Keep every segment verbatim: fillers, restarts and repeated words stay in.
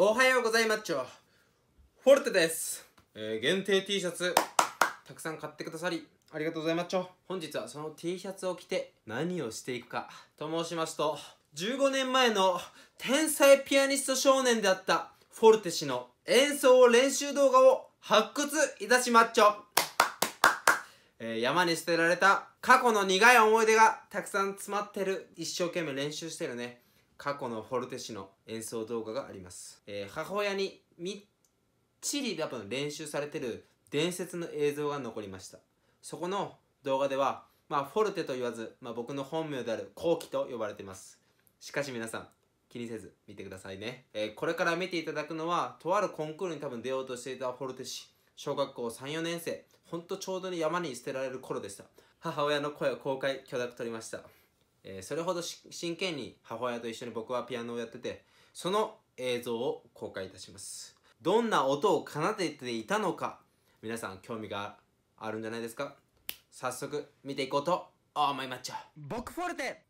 おはようございまちょ、フォルテです、えー、限定 T シャツたくさん買ってくださりありがとうございまちょ。本日はその T シャツを着て何をしていくかと申しますと、じゅうごねんまえの天才ピアニスト少年であったフォルテ氏の演奏練習動画を発掘いたしまちょ、えー、山に捨てられた過去の苦い思い出がたくさん詰まってる、一生懸命練習してるね過去のフォルテ氏の演奏動画があります、えー、母親にみっちり多分練習されてる伝説の映像が残りました。そこの動画では、まあ、フォルテと言わず、まあ、僕の本名であるコウキと呼ばれてます。しかし皆さん気にせず見てくださいね、えー、これから見ていただくのはとあるコンクールに多分出ようとしていたフォルテ氏、小学校さん、よねんせい、ほんとちょうどに山に捨てられる頃でした。母親の声を公開許諾取りました。えー、それほど真剣に母親と一緒に僕はピアノをやってて、その映像を公開いたします。どんな音を奏でていたのか皆さん興味があるんじゃないですか。早速見ていこうと思いまっちゃう。僕フォルテ、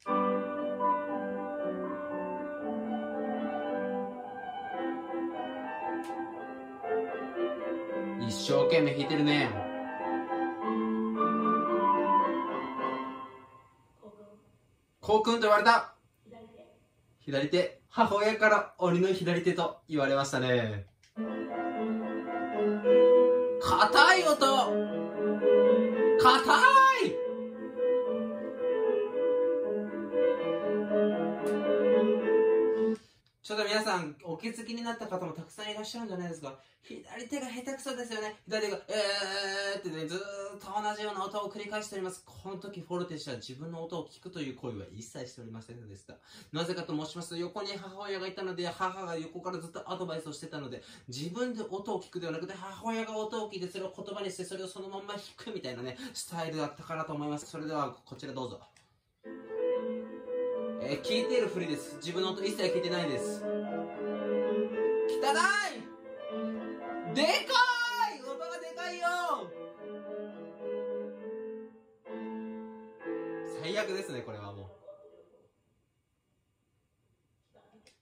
一生懸命弾いてるね。コウ君と言われた左手、左手、母親から鬼の左手と言われましたね。硬い音、硬い。ちょっと皆さんお気づきになった方もたくさんいらっしゃるんじゃないですか。左手が下手くそですよね。左手がえーってね、ずーっと同じような音を繰り返しております。この時フォルテ氏は自分の音を聞くという行為は一切しておりませんでした。なぜかと申しますと、横に母親がいたので、母が横からずっとアドバイスをしてたので、自分で音を聞くではなくて母親が音を聞いてそれを言葉にしてそれをそのまんま弾くみたいなねスタイルだったかなと思います。それではこちらどうぞ。えー、聞いているふりです。自分の音一切聞いてないです。汚い、でかい、音がでかいよ、最悪ですね。これはもう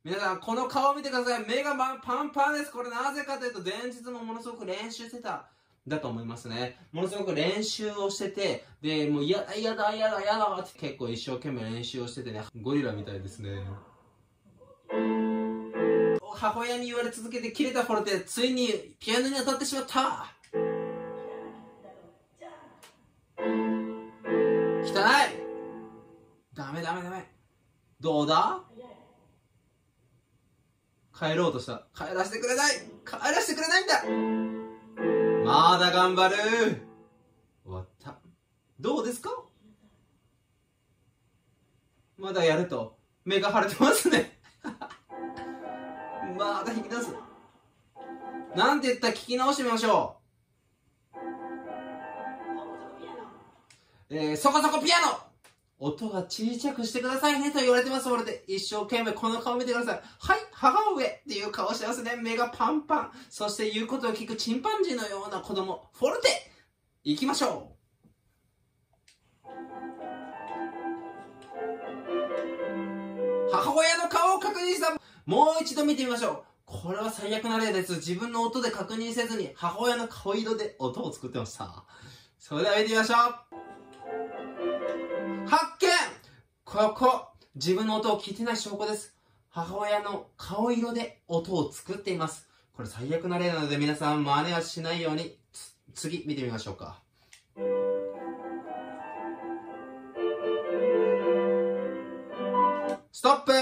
皆さんこの顔見てください。目がパンパンです。これなぜかというと前日もものすごく練習してただと思いますね。ものすごく練習をしてて、で、もう、やだ、やだ、やだ、やだって結構一生懸命練習をしててね、ゴリラみたいですね。母親に言われ続けて切れたフォルテ、ついにピアノに当たってしまった。汚い！ダメダメダメ。どうだ？帰ろうとした。帰らせてくれない！帰らせてくれないんだ！まだ頑張る。終わった。どうですか？まだやると目が腫れてますねまだ引き出す。なんて言ったら聞き直してみましょう。えー、そこそこピアノ。音が小さくしてくださいねと言われてます。俺で一生懸命この顔見てください。はい、母上っていう顔してますね。目がパンパン。そして言うことを聞くチンパンジーのような子供、フォルテ。行きましょう。母親の顔を確認した。もう一度見てみましょう。これは最悪な例です。自分の音で確認せずに母親の顔色で音を作ってました。それでは見てみましょう。発見！ここ、自分の音を聞いてない証拠です。母親の顔色で音を作っています。これ最悪な例なので皆さん真似はしないように、次見てみましょうか。ストップ！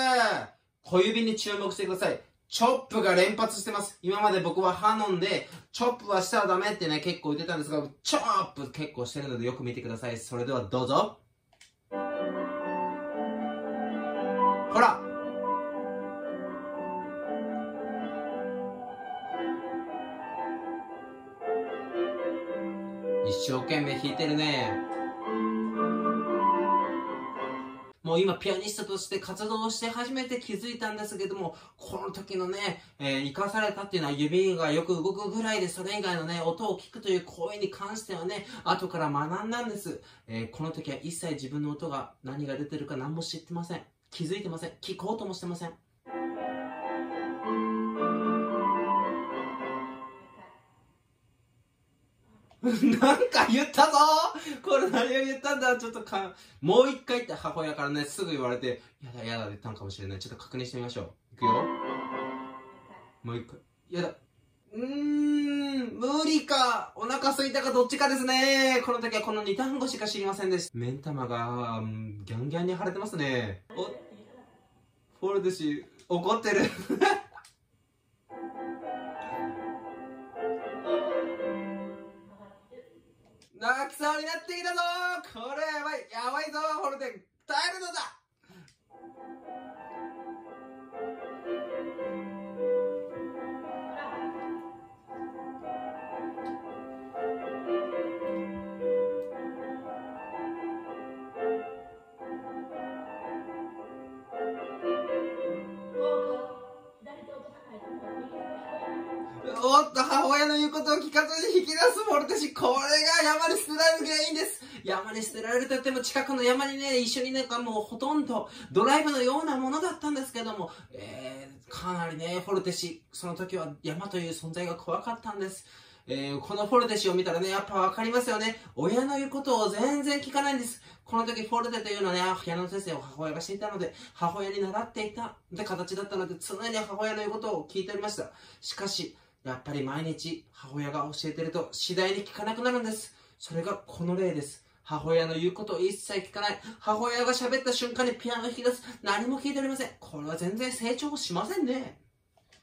小指に注目してください。チョップが連発してます。今まで僕はハノンで、チョップはしたらダメってね、結構言ってたんですが、チョップ結構してるのでよく見てください。それではどうぞ。ほら、一生懸命弾いてるね。もう今ピアニストとして活動して初めて気づいたんですけども、この時のね、えー、生かされたっていうのは指がよく動くぐらいで、それ以外のね音を聞くという行為に関してはね後から学んだんです、えー、この時は一切自分の音が何が出てるか何も知ってません。気づいてません。聞こうともしてません。なんか言ったぞこれ何を言ったんだちょっとか、もう一回って母親からね、すぐ言われて、やだやだって言ったのかもしれない。ちょっと確認してみましょう。いくよ。もう一回。やだ。うーん、無理か。お腹空いたかどっちかですね。この時はこのに単語しか知りませんでした。目ん玉が、ギャンギャンに腫れてますね。お、フォルデシ、怒ってる。泣きそうになってきたぞー。これやばい、やばいぞー、ホルデン耐えるのだ。おっと、母親の言うことを聞かずに引き出すフォルテシ、これが山に捨てられる原因です。山に捨てられるといっても近くの山にね、一緒になんかもうほとんどドライブのようなものだったんですけども、えー、かなりねフォルテシ、その時は山という存在が怖かったんです。えー、このフォルテシを見たらね、やっぱ分かりますよね。親の言うことを全然聞かないんです。この時フォルテというのはね、ピアノの先生を母親がしていたので、母親に習っていたって形だったので、常に母親の言うことを聞いておりました。しかしやっぱり毎日母親が教えてると次第に聞かなくなるんです。それがこの例です。母親の言うことを一切聞かない。母親が喋った瞬間にピアノを引き出す。何も聞いておりません。これは全然成長しませんね。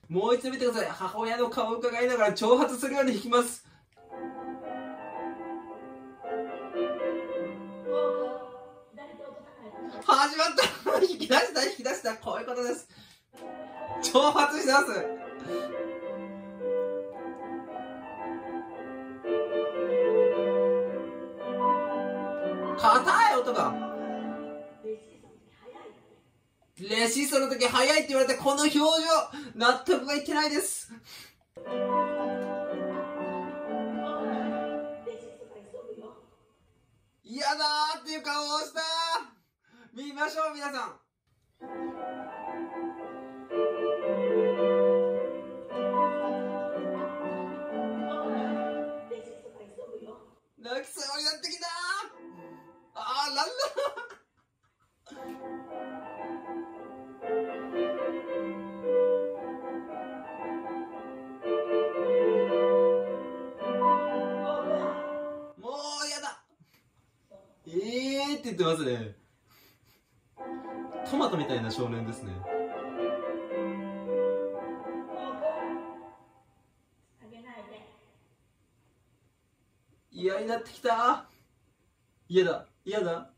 もう一度見てください。母親の顔を伺いながら挑発するように弾きます。始まった引き出した引き出したこういうことです。挑発してます。硬い音がレシーソの時速いって言われて、この表情納得がいってないです。嫌だーっていう顔をした。見ましょう皆さん。泣きそうになってきた。あー、なんだもうやだ。えーって言ってますね。トマトみたいな少年ですね。嫌になってきた。嫌だ嫌だ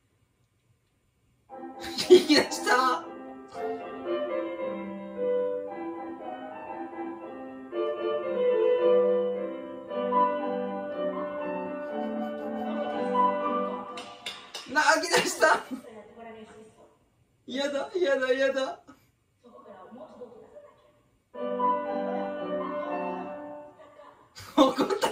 引き出した。泣き出した。嫌だ嫌だ嫌だ。怒った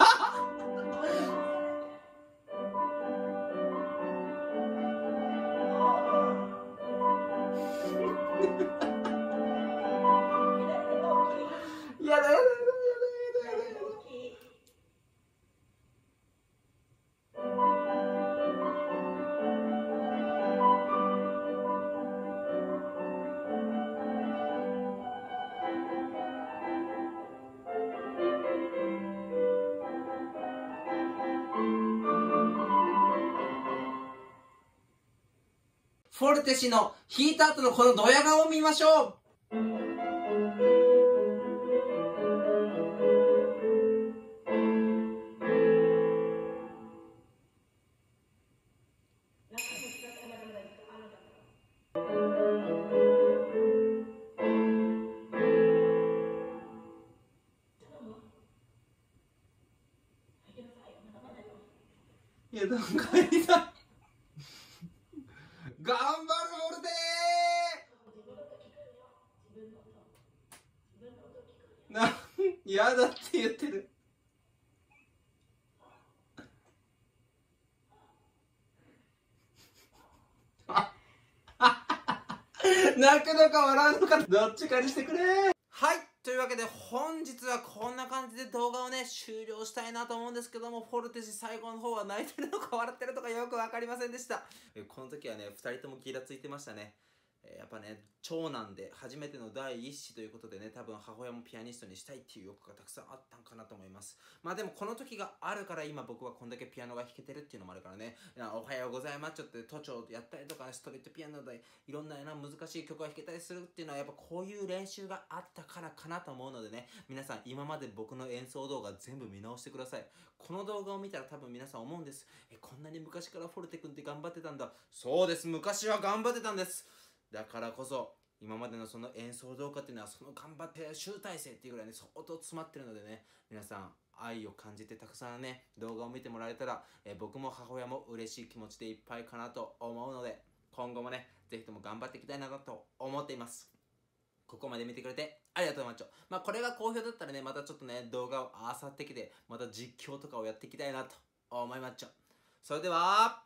フォルテシの弾いた後のこのドヤ顔を見ましょう。いや、なんかいいな。頑張るフォルテー。な、嫌だって言ってる。泣くのか笑うのかどっちかにしてくれ。はい。というわけで本日はこんな感じで動画をね終了したいなと思うんですけども、フォルテジ最後の方は泣いてるのか笑ってるのかよくわかりませんでした。この時はねふたりともギラついてましたね。やっぱね長男で初めての第一子ということでね、多分母親もピアニストにしたいっていう欲がたくさんあったんかなと思います。まあでもこの時があるから今僕はこんだけピアノが弾けてるっていうのもあるからね、おはようございますちょっと都庁やったりとか、ね、ストリートピアノでいろんな難しい曲が弾けたりするっていうのはやっぱこういう練習があったからかなと思うのでね、皆さん今まで僕の演奏動画全部見直してください。この動画を見たら多分皆さん思うんです。えこんなに昔からフォルテ君って頑張ってたんだ。そうです、昔は頑張ってたんです。だからこそ今までのその演奏動画っていうのはその頑張って集大成っていうぐらいね相当詰まってるのでね、皆さん愛を感じてたくさんね動画を見てもらえたら、えー、僕も母親も嬉しい気持ちでいっぱいかなと思うので、今後もねぜひとも頑張っていきたいなと思っています。ここまで見てくれてありがとうマッチョ。まあこれが好評だったらねまたちょっとね動画をあさってきてまた実況とかをやっていきたいなと思いマッチョ。それでは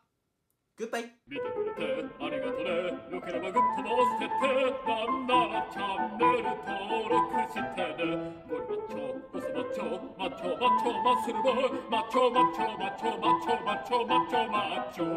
グッバイ。見てくれてありがとね。よければグッドも押してて、なんならチャンネル登録してね。ゴリマッチョ、ボスマッチョ、マッチョマッチョマッスルボー、マッチョマッチョマッチョマッチョマッチョマッチョマッチョ。